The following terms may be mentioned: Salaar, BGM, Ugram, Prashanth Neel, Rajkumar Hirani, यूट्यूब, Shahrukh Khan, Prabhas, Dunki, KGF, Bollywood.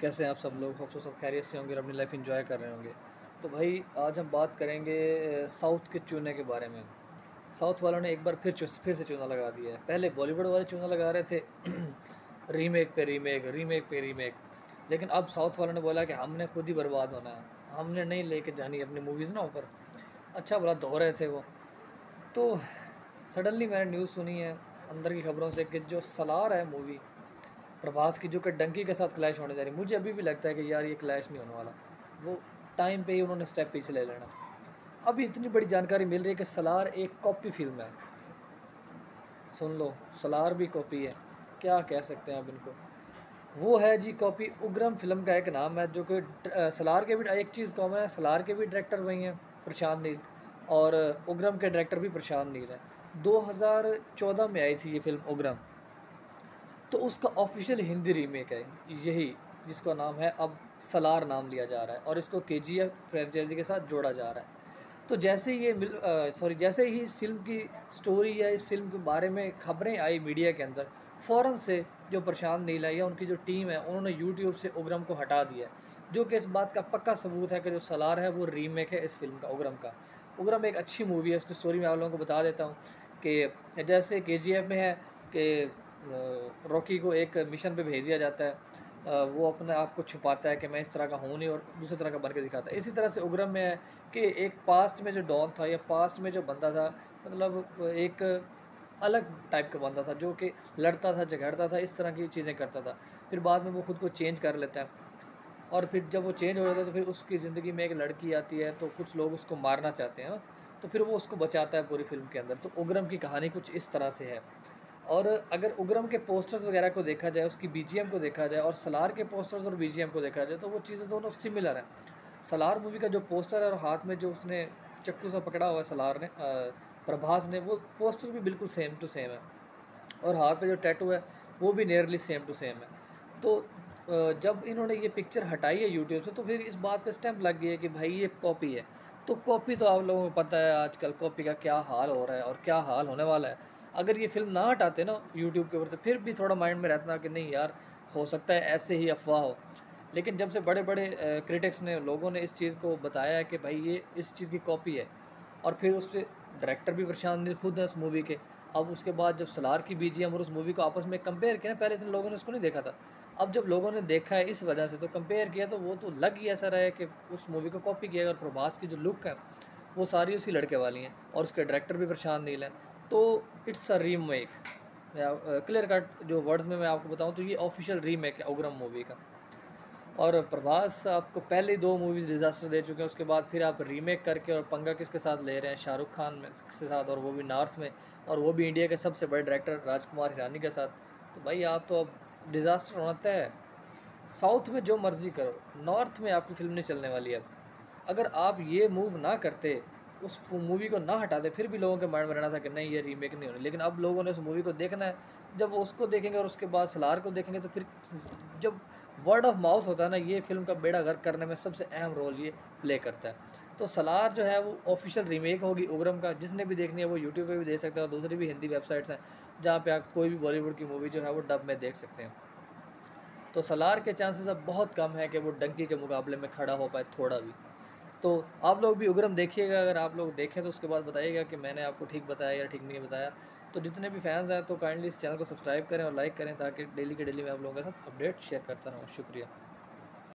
कैसे हैं आप सब लोग? होप सब खैरियत से होंगे और अपनी लाइफ एंजॉय कर रहे होंगे। तो भाई आज हम बात करेंगे साउथ के चूने के बारे में। साउथ वालों ने एक बार फिर से चूना लगा दिया है। पहले बॉलीवुड वाले चूना लगा रहे थे रीमेक पे रीमेक, लेकिन अब साउथ वालों ने बोला कि हमने खुद ही बर्बाद होना है, हमने नहीं लेके जानी अपनी मूवीज़ ना ऊपर। अच्छा भला धो रहे थे वो, तो सडनली मैंने न्यूज़ सुनी है अंदर की खबरों से कि जो सलार है मूवी प्रभास की, जो कि डंकी के साथ क्लैश होने जा रही है। मुझे अभी भी लगता है कि यार ये क्लैश नहीं होने वाला, वो टाइम पे ही उन्होंने स्टेप पीछे ले लेना। अभी इतनी बड़ी जानकारी मिल रही है कि सलार एक कॉपी फिल्म है। सुन लो, सलार भी कॉपी है, क्या कह सकते हैं आप इनको। वो है जी कॉपी, उग्रम फिल्म का एक नाम है, जो कि सलार के भी एक चीज़ कॉमन है, सलार के भी डायरेक्टर वही हैं प्रशांत नील, और उग्रम के डायरेक्टर भी प्रशांत नील है। 2014 में आई थी ये फिल्म उग्रम, तो उसका ऑफिशियल हिंदी रीमेक है यही, जिसका नाम है अब सलार नाम लिया जा रहा है, और इसको KGF फ्रेंचाइजी के साथ जोड़ा जा रहा है। तो जैसे ये जैसे ही इस फिल्म की स्टोरी या इस फिल्म के बारे में खबरें आई मीडिया के अंदर, फ़ौरन से जो प्रशांत नील या उनकी जो टीम है उन्होंने यूट्यूब से उग्रम को हटा दिया, जो कि इस बात का पक्का सबूत है कि जो सलार है वो रीमेक है इस फिल्म का, उग्रम का। उग्रम एक अच्छी मूवी है, उसकी स्टोरी मैं आप लोगों को बता देता हूँ कि जैसे KGF में है कि रॉकी को एक मिशन पे भेज दिया जाता है, वो अपने आप को छुपाता है कि मैं इस तरह का हूँ नहीं, और दूसरे तरह का बन के दिखाता है। इसी तरह से उग्रम में है कि एक पास्ट में जो डॉन था या पास्ट में जो बंदा था, मतलब एक अलग टाइप का बंदा था जो कि लड़ता था, झगड़ता था, इस तरह की चीज़ें करता था। फिर बाद में वो खुद को चेंज कर लेता है, और फिर जब वो चेंज हो जाता है तो फिर उसकी ज़िंदगी में एक लड़की आती है, तो कुछ लोग उसको मारना चाहते हैं, तो फिर वो उसको बचाता है पूरी फिल्म के अंदर। तो उग्रम की कहानी कुछ इस तरह से है। और अगर उग्रम के पोस्टर्स वगैरह को देखा जाए, उसकी BGM को देखा जाए, और सलार के पोस्टर्स और BGM को देखा जाए, तो वो चीज़ें दोनों सिमिलर हैं। सलार मूवी का जो पोस्टर है और हाथ में जो उसने चक्कू सा पकड़ा हुआ है सलार ने, प्रभास ने, वो पोस्टर भी बिल्कुल सेम टू सेम है, और हाथ पे जो टैटू है वो भी नियरली सेम टू सेम है। तो जब इन्होंने ये पिक्चर हटाई है यूट्यूब से, तो फिर इस बात पे स्टैंप लग गई है कि भाई ये कॉपी है। तो कॉपी तो आप लोगों को पता है आजकल कॉपी का क्या हाल हो रहा है और क्या हाल होने वाला है। अगर ये फिल्म ना हटाते ना यूट्यूब के ऊपर, तो फिर भी थोड़ा माइंड में रहता कि नहीं यार हो सकता है ऐसे ही अफवाह हो। लेकिन जब से बड़े बड़े क्रिटिक्स ने, लोगों ने इस चीज़ को बताया है कि भाई ये इस चीज़ की कॉपी है, और फिर उस डायरेक्टर भी प्रशांत नील खुद हैं उस मूवी के। अब उसके बाद जब सलार की BGM और उस मूवी को आपस में कंपेयर किया, पहले इतने लोगों ने उसको नहीं देखा था, अब जब लोगों ने देखा है इस वजह से तो कंपेयर किया, तो वो तो लग ही ऐसा रहा है कि उस मूवी को कॉपी किया। और प्रभास की जो लुक है वो सारी उसी लड़के वाली हैं, और उसके डायरेक्टर भी प्रशांत नील हैं। तो it's a remake, clear cut जो वर्ड्स में मैं आपको बताऊँ तो ये ऑफिशियल रीमेक है उग्रम मूवी का। और प्रभास आपको पहले 2 मूवीज़ डिज़ास्टर दे चुके हैं, उसके बाद फिर आप रीमेक करके, और पंगा किसके साथ ले रहे हैं? शाहरुख खान के साथ, और वो भी नॉर्थ में, और वो भी इंडिया के सबसे बड़े डायरेक्टर राजकुमार हिरानी के साथ। तो भाई आप तो अब डिज़ास्टर होना तय है। साउथ में जो मर्ज़ी करो, नॉर्थ में आपकी फिल्म नहीं चलने वाली। अब अगर आप ये मूव ना करते, उस मूवी को ना हटाते, फिर भी लोगों के माइंड में रहना था कि नहीं ये रीमेक नहीं होनी। लेकिन अब लोगों ने उस मूवी को देखना है, जब वो उसको देखेंगे और उसके बाद सलार को देखेंगे, तो फिर जब वर्ड ऑफ माउथ होता है ना, ये फिल्म का बेड़ा गर्क करने में सबसे अहम रोल ये प्ले करता है। तो सलार जो है वो ऑफिशियल रीमेक होगी उग्रम का। जिसने भी देखनी है वो यूट्यूब पे भी देख सकता है, और दूसरी भी हिंदी वेबसाइट्स हैं जहाँ पे आप कोई भी बॉलीवुड की मूवी जो है वो डब में देख सकते हैं। तो सलार के चांसेस अब बहुत कम है कि वो डंकी के मुकाबले में खड़ा हो पाए थोड़ा भी। तो आप लोग भी उग्रम देखिएगा, अगर आप लोग देखें तो उसके बाद बताइएगा कि मैंने आपको ठीक बताया या ठीक नहीं बताया। तो जितने भी फैंस हैं तो काइंडली इस चैनल को सब्सक्राइब करें और लाइक करें, ताकि डेली के डेली मैं आप लोगों के साथ अपडेट शेयर करता रहूँ। शुक्रिया।